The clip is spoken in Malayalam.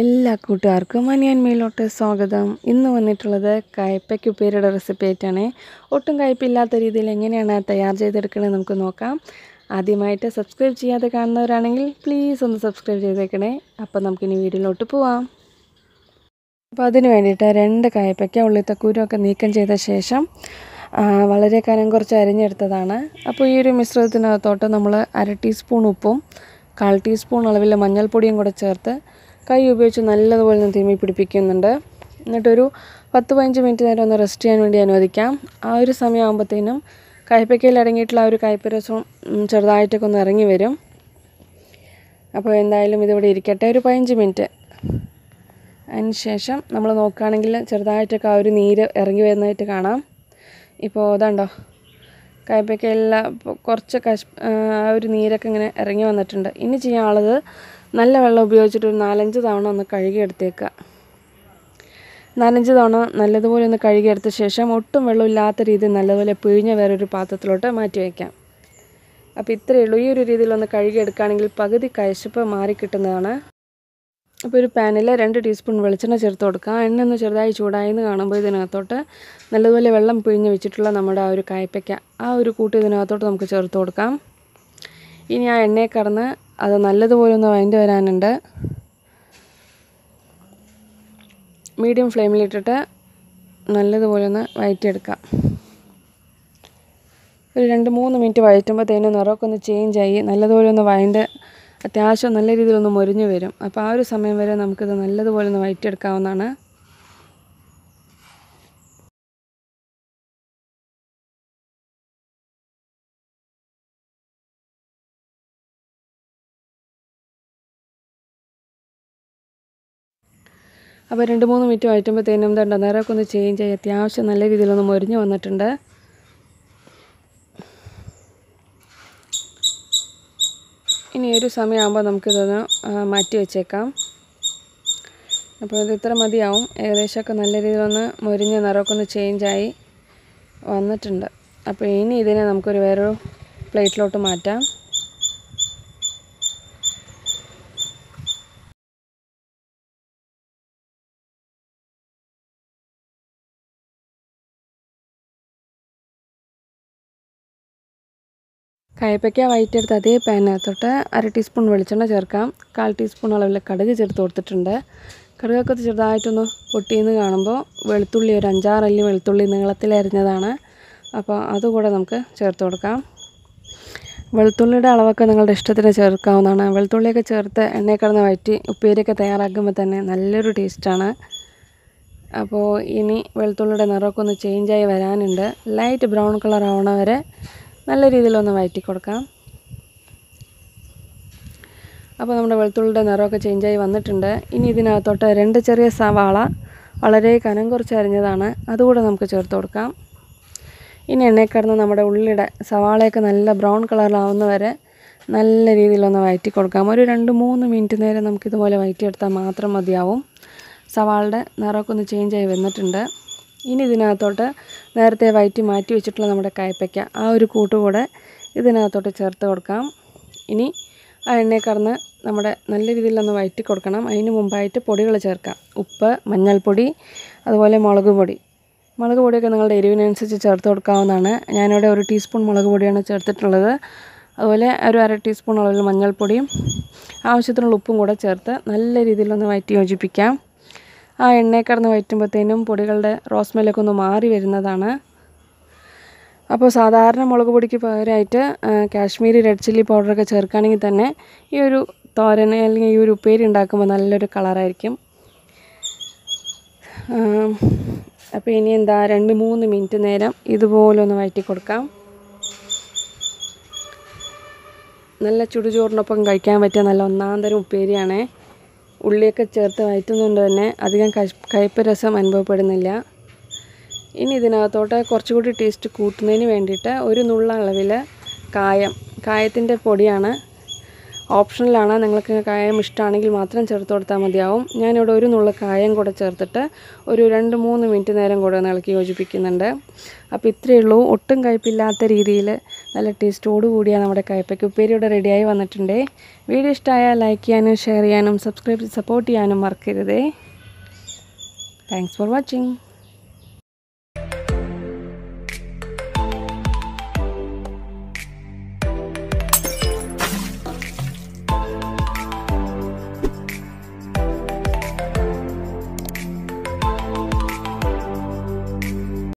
എല്ലാ കൂട്ടുകാർക്കും അനിയൻ മേലോട്ട് സ്വാഗതം. ഇന്ന് വന്നിട്ടുള്ളത് കയ്പ്പയ്ക്ക് ഉപ്പേരിയുടെ റെസിപ്പി ആയിട്ടാണ്. ഒട്ടും കയ്പ്പില്ലാത്ത രീതിയിൽ എങ്ങനെയാണ് തയ്യാർ ചെയ്തെടുക്കണത് നമുക്ക് നോക്കാം. ആദ്യമായിട്ട് സബ്സ്ക്രൈബ് ചെയ്യാതെ കാണുന്നവരാണെങ്കിൽ പ്ലീസ് ഒന്ന് സബ്സ്ക്രൈബ് ചെയ്തേക്കണേ. അപ്പോൾ നമുക്കിനി വീഡിയോയിലോട്ട് പോവാം. അപ്പോൾ അതിന് വേണ്ടിയിട്ട് 2 കയ്പ്പയ്ക്ക ഉള്ളിത്തക്കൂരൊക്കെ നീക്കം ചെയ്ത ശേഷം വളരെ കനം കുറച്ച് അരിഞ്ഞെടുത്തതാണ്. അപ്പോൾ ഈ ഒരു മിശ്രിതത്തിനകത്തോട്ട് നമ്മൾ 1/2 ടീസ്പൂൺ ഉപ്പും 1/4 ടീസ്പൂൺ അളവിൽ മഞ്ഞൾപ്പൊടിയും കൂടെ ചേർത്ത് കൈ ഉപയോഗിച്ച് നല്ലതുപോലെ ഒന്ന് തിരുമ്മി പിടിപ്പിക്കുന്നുണ്ട്. എന്നിട്ടൊരു 10-15 മിനിറ്റ് നേരം ഒന്ന് റെസ്റ്റ് ചെയ്യാൻ വേണ്ടി അനുവദിക്കാം. ആ ഒരു സമയമാകുമ്പോഴത്തേനും കയ്പ്പയ്ക്കയിൽ അടങ്ങിയിട്ടുള്ള ആ ഒരു കയ്പ്പരസം ചെറുതായിട്ടൊക്കെ ഒന്ന് ഇറങ്ങി വരും. അപ്പോൾ എന്തായാലും ഇതിവിടെ ഇരിക്കട്ടെ ഒരു 15 മിനിറ്റ്. അതിന് ശേഷം നമ്മൾ നോക്കുകയാണെങ്കിൽ ചെറുതായിട്ടൊക്കെ ആ ഒരു നീര് ഇറങ്ങി വരുന്നതായിട്ട് കാണാം. ഇപ്പോൾ അതുണ്ടോ, കയ്പ്പയ്ക്കെല്ലാം കുറച്ച് ആ ഒരു നീരൊക്കെ ഇങ്ങനെ ഇറങ്ങി വന്നിട്ടുണ്ട്. ഇനി ചെയ്യാനുള്ളത് നല്ല വെള്ളം ഉപയോഗിച്ചിട്ടൊരു 4-5 തവണ ഒന്ന് കഴുകിയെടുത്തേക്കുക. 4-5 തവണ നല്ലതുപോലെ ഒന്ന് കഴുകിയെടുത്ത ശേഷം ഒട്ടും വെള്ളമില്ലാത്ത രീതിയിൽ നല്ലതുപോലെ പിഴിഞ്ഞ വേറൊരു പാത്രത്തിലോട്ട് മാറ്റി വയ്ക്കാം. അപ്പോൾ ഇത്രയേ ഉള്ളൂ. ഈ ഒരു രീതിയിലൊന്ന് കഴുകിയെടുക്കുകയാണെങ്കിൽ പകുതി കശപ്പ് മാറിക്കിട്ടുന്നതാണ്. അപ്പോൾ ഒരു പാനിൽ 2 ടീസ്പൂൺ വെളിച്ചെണ്ണ ചേർത്ത് കൊടുക്കുക. എണ്ണ ഒന്ന് ചെറുതായി ചൂടായെന്ന് കാണുമ്പോൾ ഇതിനകത്തോട്ട് നല്ലതുപോലെ വെള്ളം പിഴിഞ്ഞ് വെച്ചിട്ടുള്ള നമ്മുടെ ആ ഒരു കയ്പ്പയ്ക്ക ആ ഒരു കൂട്ട് ഇതിനകത്തോട്ട് നമുക്ക് ചേർത്ത് കൊടുക്കാം. ഇനി ആ എണ്ണയെ കടന്ന് അത് നല്ലതുപോലെ ഒന്ന് വഴണ്ട് വരാനുണ്ട്. മീഡിയം ഫ്ലെയിമിലിട്ടിട്ട് നല്ലതുപോലെ ഒന്ന് വഴറ്റിയെടുക്കാം. ഒരു 2-3 മിനിറ്റ് വഴറ്റുമ്പോഴത്തേന് നിറമൊക്കെ ഒന്ന് ചേഞ്ചായി നല്ലതുപോലെ ഒന്ന് വഴണ്ട് അത്യാവശ്യം നല്ല രീതിയിലൊന്ന് മൊരിഞ്ഞ് വരും. അപ്പോൾ ആ ഒരു സമയം വരെ നമുക്കിത് നല്ലതുപോലെ ഒന്ന് വഴറ്റിയെടുക്കാവുന്നതാണ്. അപ്പോൾ 2-3 മിനിറ്റ് വഴറ്റുമ്പോഴത്തേനും എന്താണ്ട് നേരമൊക്കെ ഒന്ന് ചേഞ്ച് ആയി അത്യാവശ്യം നല്ല രീതിയിലൊന്ന് മൊരിഞ്ഞ് വന്നിട്ടുണ്ട്. ഇനി ഒരു സമയമാകുമ്പോൾ നമുക്കിതൊന്ന് മാറ്റി വെച്ചേക്കാം. അപ്പോൾ ഇത് ഇത്ര മതിയാവും. ഏകദേശമൊക്കെ നല്ല രീതിയിലൊന്ന് മൊരിഞ്ഞ് നിറമൊക്കെ ഒന്ന് ചേഞ്ചായി വന്നിട്ടുണ്ട്. അപ്പോൾ ഇനി ഇതിനെ നമുക്കൊരു വേറൊരു പ്ലേറ്റിലോട്ട് മാറ്റാം. കയ്പ്പയ്ക്ക വഴറ്റിയെടുത്ത് അതേ പാനിനകത്തോട്ട് 1/2 ടീസ്പൂൺ വെളിച്ചെണ്ണ ചേർക്കാം. 1/4 ടീസ്പൂൺ അളവിൽ കടുക് ചേർത്ത് കൊടുത്തിട്ടുണ്ട്. കടുകൊക്കെ ചെറുതായിട്ടൊന്ന് പൊട്ടിയെന്ന് കാണുമ്പോൾ വെളുത്തുള്ളി ഒരു 5-6 അല്ലി വെളുത്തുള്ളി നീളത്തിൽ അരിഞ്ഞതാണ്. അപ്പോൾ അതുകൂടെ നമുക്ക് ചേർത്ത് കൊടുക്കാം. വെളുത്തുള്ളിയുടെ അളവൊക്കെ നിങ്ങളുടെ ഇഷ്ടത്തിന് ചേർക്കാവുന്നതാണ്. വെളുത്തുള്ളിയൊക്കെ ചേർത്ത് എണ്ണയിൽ കിടന്ന് വഴറ്റി ഉപ്പേരിയൊക്കെ തയ്യാറാക്കുമ്പോൾ തന്നെ നല്ലൊരു ടേസ്റ്റാണ്. അപ്പോൾ ഇനി വെളുത്തുള്ളിയുടെ നിറമൊക്കെ ഒന്ന് ചേഞ്ചായി വരാനുണ്ട്. ലൈറ്റ് ബ്രൗൺ കളർ ആവണ വരെ നല്ല രീതിയിലൊന്ന് വഴറ്റി കൊടുക്കാം. അപ്പോൾ നമ്മുടെ വെളുത്തുള്ളിയുടെ നിറമൊക്കെ ചേഞ്ചായി വന്നിട്ടുണ്ട്. ഇനി ഇതിനകത്തോട്ട് 2 ചെറിയ സവാള വളരെ കനം കുറച്ച് അരിഞ്ഞതാണ് അതുകൂടെ നമുക്ക് ചേർത്ത് കൊടുക്കാം. ഇനി എണ്ണയിൽ കിടന്ന് നമ്മുടെ ഉള്ളിയുടെ സവാളയൊക്കെ നല്ല ബ്രൗൺ കളറിലാവുന്ന വരെ നല്ല രീതിയിലൊന്ന് വഴറ്റി കൊടുക്കാം. ഒരു 2-3 മിനിറ്റ് നേരം നമുക്കിതുപോലെ വഴറ്റിയെടുത്താൽ മാത്രം മതിയാവും. സവാളയുടെ നിറമൊക്കെ ഒന്ന് ചേഞ്ചായി വന്നിട്ടുണ്ട്. ഇനി ഇതിനകത്തോട്ട് നേരത്തെ വഴറ്റി മാറ്റി വെച്ചിട്ടുള്ള നമ്മുടെ കയ്പ്പയ്ക്ക ആ ഒരു കൂട്ടുകൂടെ ഇതിനകത്തോട്ട് ചേർത്ത് കൊടുക്കാം. ഇനി ആ എണ്ണയിൽ കടന്ന് നമ്മുടെ നല്ല രീതിയിലൊന്ന് വഴറ്റി കൊടുക്കണം. അതിന് മുമ്പായിട്ട് പൊടികൾ ചേർക്കാം. ഉപ്പ്, മഞ്ഞൾപ്പൊടി, അതുപോലെ മുളക് പൊടി. മുളക് പൊടിയൊക്കെ നിങ്ങളുടെ എരിവിനനുസരിച്ച് ചേർത്ത് കൊടുക്കാവുന്നതാണ്. ഞാനിവിടെ 1 ടീസ്പൂൺ മുളക് പൊടിയാണ് ചേർത്തിട്ടുള്ളത്. അതുപോലെ ഒരു 1/2 ടീസ്പൂൺ അളവിൽ മഞ്ഞൾപ്പൊടിയും ആവശ്യത്തിനുള്ള ഉപ്പും കൂടെ ചേർത്ത് നല്ല രീതിയിലൊന്ന് വഴറ്റി യോജിപ്പിക്കാം. ആ എണ്ണയിൽ കിടന്ന് വഴറ്റുമ്പോഴത്തേനും പൊടികളുടെ റോസ്മെല്ലൊക്കെ ഒന്ന് മാറി വരുന്നതാണ്. അപ്പോൾ സാധാരണ മുളക് പൊടിക്ക് പകരമായിട്ട് കാശ്മീരി റെഡ് ചില്ലി പൗഡറൊക്കെ ചേർക്കുകയാണെങ്കിൽ തന്നെ ഈ ഒരു തോരന് അല്ലെങ്കിൽ ഈ ഒരു ഉപ്പേരി ഉണ്ടാക്കുമ്പോൾ നല്ലൊരു കളറായിരിക്കും. അപ്പോൾ ഇനി എന്താ 2-3 മിനിറ്റ് നേരം ഇതുപോലെ ഒന്ന് വഴറ്റി കൊടുക്കാം. നല്ല ചുടുചോറിനൊപ്പം കഴിക്കാൻ പറ്റിയ നല്ല ഒന്നാം തരം ഉപ്പേരിയാണ്. ഉള്ളിയൊക്കെ ചേർത്ത് വഴറ്റുന്നതുകൊണ്ട് തന്നെ അധികം കയ്പ്പ് രസം അനുഭവപ്പെടുന്നില്ല. ഇനി ഇതിനകത്തോട്ട് കുറച്ചുകൂടി ടേസ്റ്റ് കൂട്ടുന്നതിന് വേണ്ടിയിട്ട് 1 നുള്ള അളവിൽ കായത്തിൻ്റെ പൊടിയാണ് ഓപ്ഷണലാണ്. നിങ്ങൾക്ക് കായം ഇഷ്ടമാണെങ്കിൽ മാത്രം ചേർത്ത് കൊടുത്താൽ മതിയാവും. ഞാനിവിടെ ഒരു നുള്ള കായം കൂടെ ചേർത്തിട്ട് ഒരു 2-3 മിനിറ്റ് നേരം കൂടെ ഒന്ന് ഇളക്കി യോജിപ്പിക്കുന്നുണ്ട്. അപ്പോൾ ഇത്രയേ ഉള്ളൂ. ഒട്ടും കയ്പില്ലാത്ത രീതിയിൽ നല്ല ടേസ്റ്റോട് കൂടിയാണ് നമ്മുടെ കയ്പ്പയ്ക്ക് ഉപ്പേരിയുടെ റെഡിയായി വന്നിട്ടുണ്ട്. വീഡിയോ ഇഷ്ടമായാൽ ലൈക്ക് ചെയ്യാനും ഷെയർ ചെയ്യാനും സബ്സ്ക്രൈബ് സപ്പോർട്ട് ചെയ്യാനും മറക്കരുതേ. Thanks for watching.